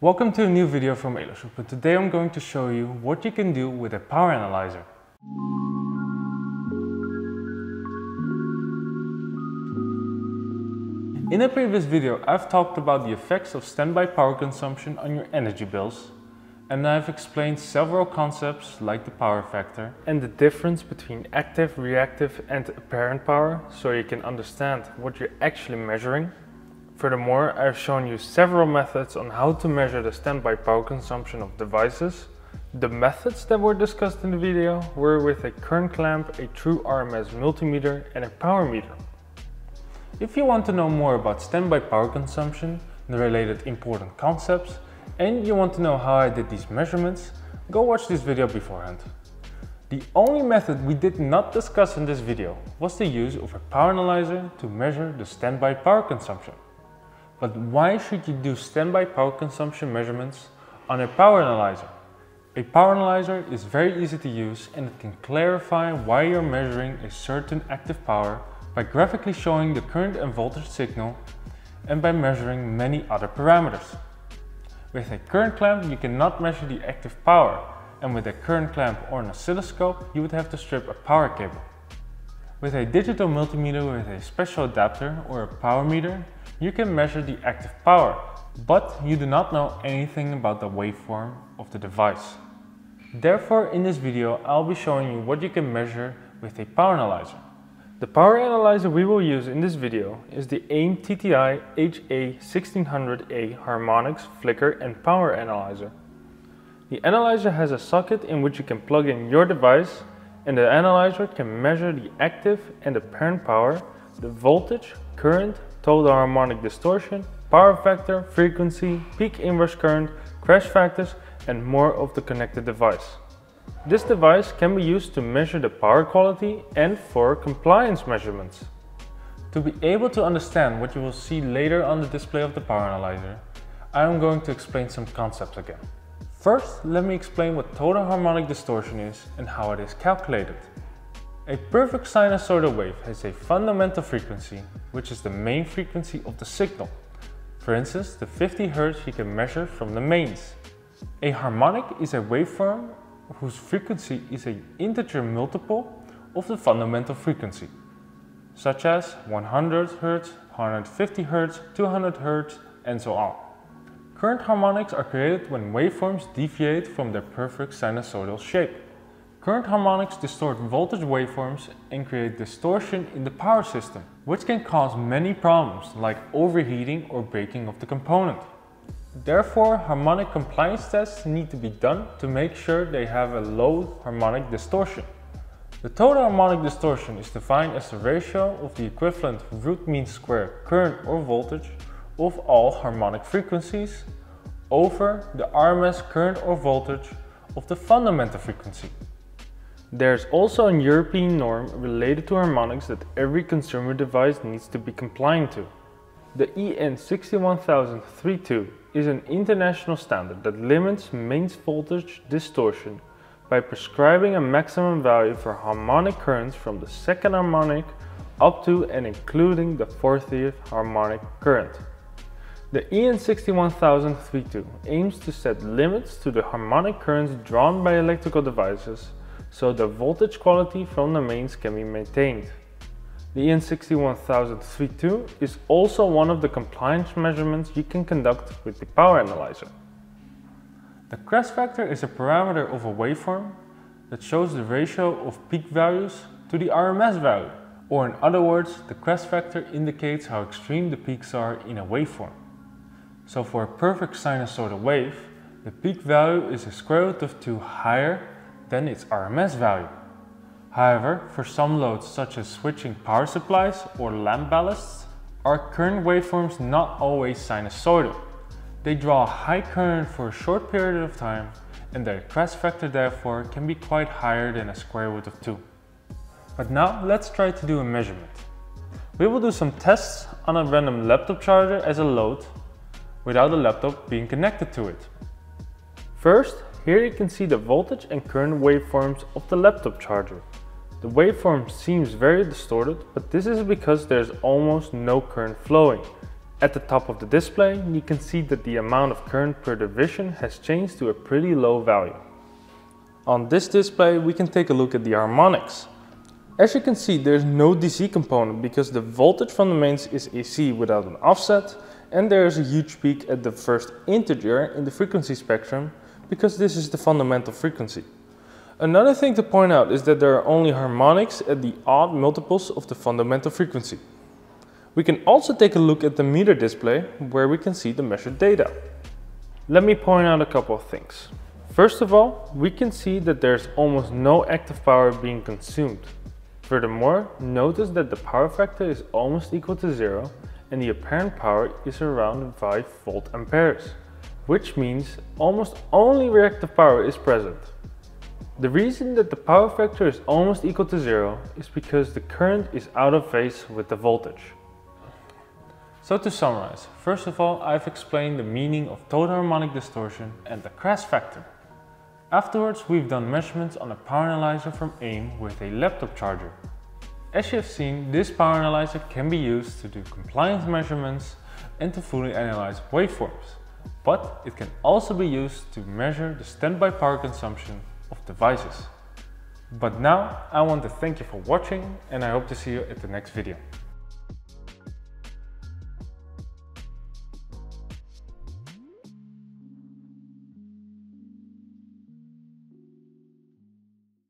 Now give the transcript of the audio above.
Welcome to a new video from Eleshop, but today I'm going to show you what you can do with a power analyzer. In a previous video I've talked about the effects of standby power consumption on your energy bills, and I've explained several concepts like the power factor and the difference between active, reactive and apparent power, so you can understand what you're actually measuring. Furthermore, I've shown you several methods on how to measure the standby power consumption of devices. The methods that were discussed in the video were with a current clamp, a true RMS multimeter and a power meter. If you want to know more about standby power consumption, the related important concepts, and you want to know how I did these measurements, go watch this video beforehand. The only method we did not discuss in this video was the use of a power analyzer to measure the standby power consumption. But why should you do standby power consumption measurements on a power analyzer? A power analyzer is very easy to use, and it can clarify why you're measuring a certain active power by graphically showing the current and voltage signal and by measuring many other parameters. With a current clamp you cannot measure the active power, and with a current clamp or an oscilloscope you would have to strip a power cable. With a digital multimeter with a special adapter or a power meter, you can measure the active power, but you do not know anything about the waveform of the device. Therefore, in this video, I'll be showing you what you can measure with a power analyzer. The power analyzer we will use in this video is the Aim-TTi HA1600A Harmonics, Flicker and Power Analyzer. The analyzer has a socket in which you can plug in your device, and the analyzer can measure the active and apparent power, the voltage, current, total harmonic distortion, power factor, frequency, peak inrush current, crash factors and more of the connected device. This device can be used to measure the power quality and for compliance measurements. To be able to understand what you will see later on the display of the power analyzer, I am going to explain some concepts again. First, let me explain what total harmonic distortion is and how it is calculated. A perfect sinusoidal wave has a fundamental frequency, which is the main frequency of the signal. For instance, the 50 Hz you can measure from the mains. A harmonic is a waveform whose frequency is an integer multiple of the fundamental frequency, such as 100 Hz, 150 Hz, 200 Hz, and so on. Current harmonics are created when waveforms deviate from their perfect sinusoidal shape. Current harmonics distort voltage waveforms and create distortion in the power system, which can cause many problems like overheating or breaking of the component. Therefore, harmonic compliance tests need to be done to make sure they have a low harmonic distortion. The total harmonic distortion is defined as the ratio of the equivalent root mean square current or voltage of all harmonic frequencies over the RMS current or voltage of the fundamental frequency. There is also a European norm related to harmonics that every consumer device needs to be compliant to. The EN 61000-3-2 is an international standard that limits mains voltage distortion by prescribing a maximum value for harmonic currents from the second harmonic up to and including the 40th harmonic current. The EN 61000-3-2 aims to set limits to the harmonic currents drawn by electrical devices, so the voltage quality from the mains can be maintained. The EN 61000-3-2 is also one of the compliance measurements you can conduct with the power analyzer. The crash factor is a parameter of a waveform that shows the ratio of peak values to the RMS value, or in other words, the crash factor indicates how extreme the peaks are in a waveform. So for a perfect sinusoidal wave, the peak value is a square root of 2 higher than its RMS value. However, for some loads such as switching power supplies or lamp ballasts, are current waveforms not always sinusoidal. They draw a high current for a short period of time, and their crash factor therefore can be quite higher than a square root of 2. But now let's try to do a measurement. We will do some tests on a random laptop charger as a load without the laptop being connected to it. First, here you can see the voltage and current waveforms of the laptop charger. The waveform seems very distorted, but this is because there is almost no current flowing. At the top of the display, you can see that the amount of current per division has changed to a pretty low value. On this display, we can take a look at the harmonics. As you can see, there's no DC component because the voltage from the mains is AC without an offset, and there's a huge peak at the first integer in the frequency spectrum because this is the fundamental frequency. Another thing to point out is that there are only harmonics at the odd multiples of the fundamental frequency. We can also take a look at the meter display, where we can see the measured data. Let me point out a couple of things. First of all, we can see that there's almost no active power being consumed. Furthermore, notice that the power factor is almost equal to zero and the apparent power is around 5 volt amperes, which means almost only reactive power is present. The reason that the power factor is almost equal to zero is because the current is out of phase with the voltage. So to summarize, first of all, I've explained the meaning of total harmonic distortion and the crash factor. Afterwards, we've done measurements on a power analyzer from AIM with a laptop charger. As you have seen, this power analyzer can be used to do compliance measurements and to fully analyze waveforms, but it can also be used to measure the standby power consumption of devices. But now, I want to thank you for watching, and I hope to see you at the next video.